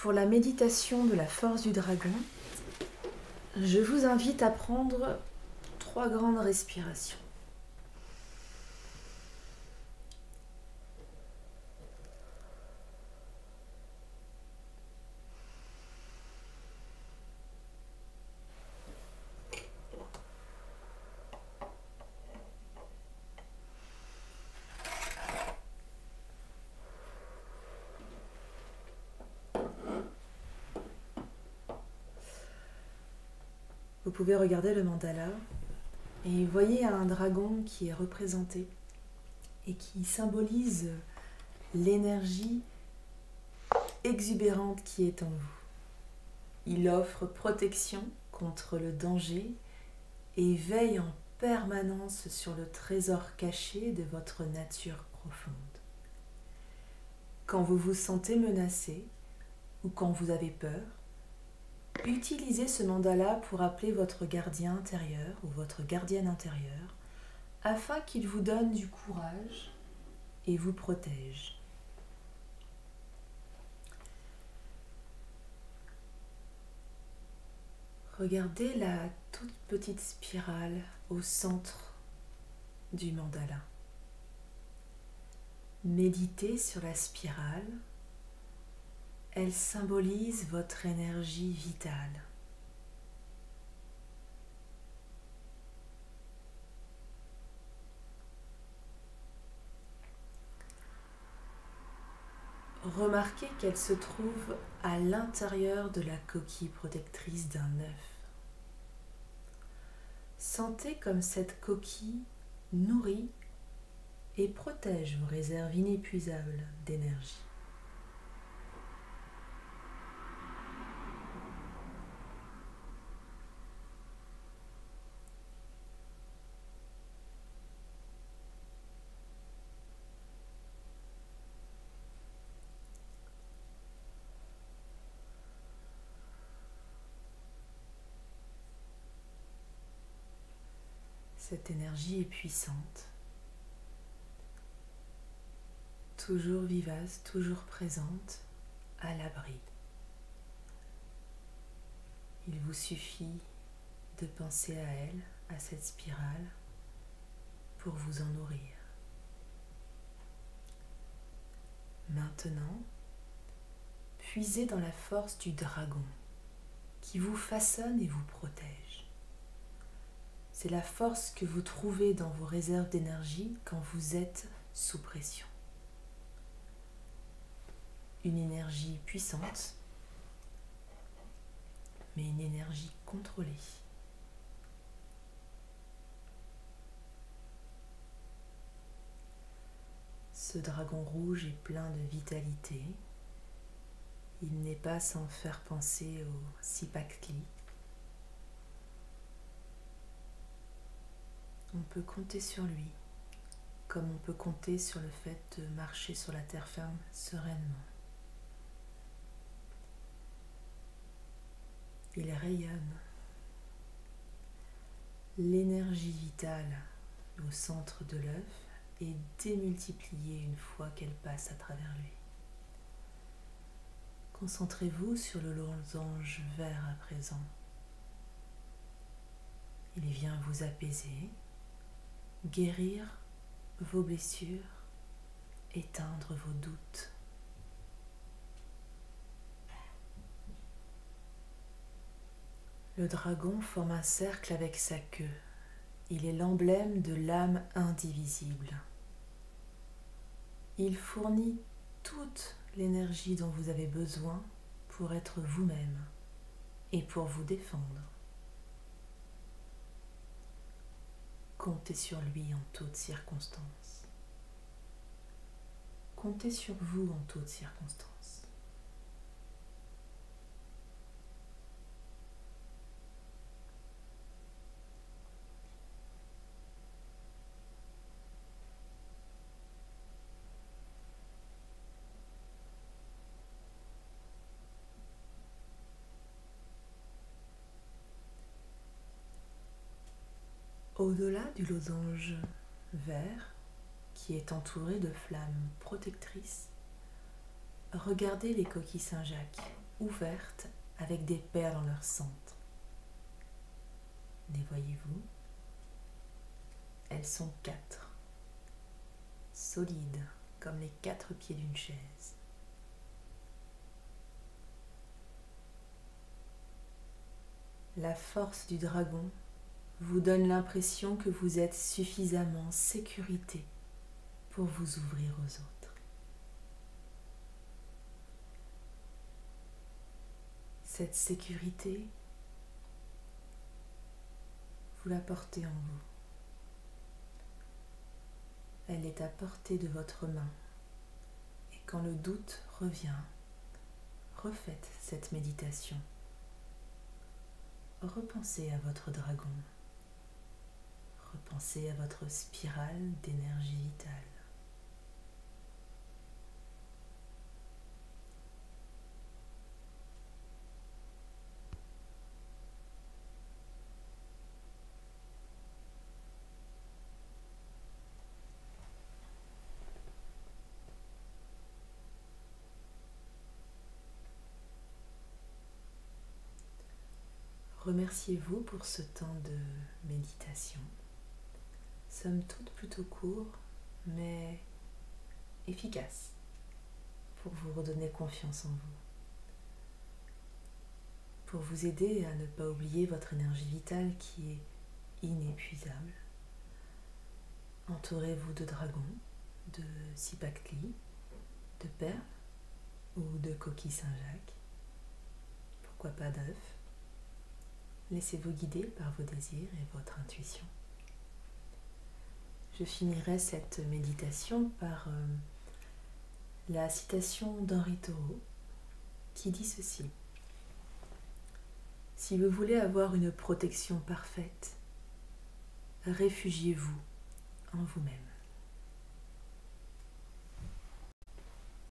Pour la méditation de la force du dragon, je vous invite à prendre 3 grandes respirations. Vous pouvez regarder le mandala et voyez un dragon qui est représenté et qui symbolise l'énergie exubérante qui est en vous. Il offre protection contre le danger et veille en permanence sur le trésor caché de votre nature profonde. Quand vous vous sentez menacé ou quand vous avez peur, utilisez ce mandala pour appeler votre gardien intérieur ou votre gardienne intérieure afin qu'il vous donne du courage et vous protège. Regardez la toute petite spirale au centre du mandala. Méditez sur la spirale. Elle symbolise votre énergie vitale. Remarquez qu'elle se trouve à l'intérieur de la coquille protectrice d'un œuf. Sentez comme cette coquille nourrit et protège vos réserves inépuisables d'énergie. Cette énergie est puissante, toujours vivace, toujours présente, à l'abri. Il vous suffit de penser à elle, à cette spirale, pour vous en nourrir. Maintenant, puisez dans la force du dragon qui vous façonne et vous protège. C'est la force que vous trouvez dans vos réserves d'énergie quand vous êtes sous pression. Une énergie puissante, mais une énergie contrôlée. Ce dragon rouge est plein de vitalité. Il n'est pas sans faire penser au Cipactli. On peut compter sur lui, comme on peut compter sur le fait de marcher sur la terre ferme sereinement. Il rayonne. L'énergie vitale au centre de l'œuf est démultipliée une fois qu'elle passe à travers lui. Concentrez-vous sur le losange vert à présent. Il vient vous apaiser, guérir vos blessures, éteindre vos doutes. Le dragon forme un cercle avec sa queue. Il est l'emblème de l'âme indivisible. Il fournit toute l'énergie dont vous avez besoin pour être vous-même et pour vous défendre. Comptez sur lui en toutes circonstances. Comptez sur vous en toutes circonstances. Au-delà du losange vert, qui est entouré de flammes protectrices, regardez les coquilles Saint-Jacques ouvertes avec des perles dans leur centre. Les voyez-vous? Elles sont 4, solides comme les 4 pieds d'une chaise. La force du dragon vous donne l'impression que vous êtes suffisamment en sécurité pour vous ouvrir aux autres. Cette sécurité, vous la portez en vous. Elle est à portée de votre main. Et quand le doute revient, refaites cette méditation. Repensez à votre dragon. Repensez à votre spirale d'énergie vitale. Remerciez-vous pour ce temps de méditation, somme toute plutôt court, mais efficace, pour vous redonner confiance en vous, pour vous aider à ne pas oublier votre énergie vitale qui est inépuisable. Entourez-vous de dragons, de cipactli, de perles ou de coquilles Saint-Jacques, pourquoi pas d'œufs. Laissez-vous guider par vos désirs et votre intuition. Je finirai cette méditation par la citation d'Henri Thoreau qui dit ceci. Si vous voulez avoir une protection parfaite, réfugiez-vous en vous-même.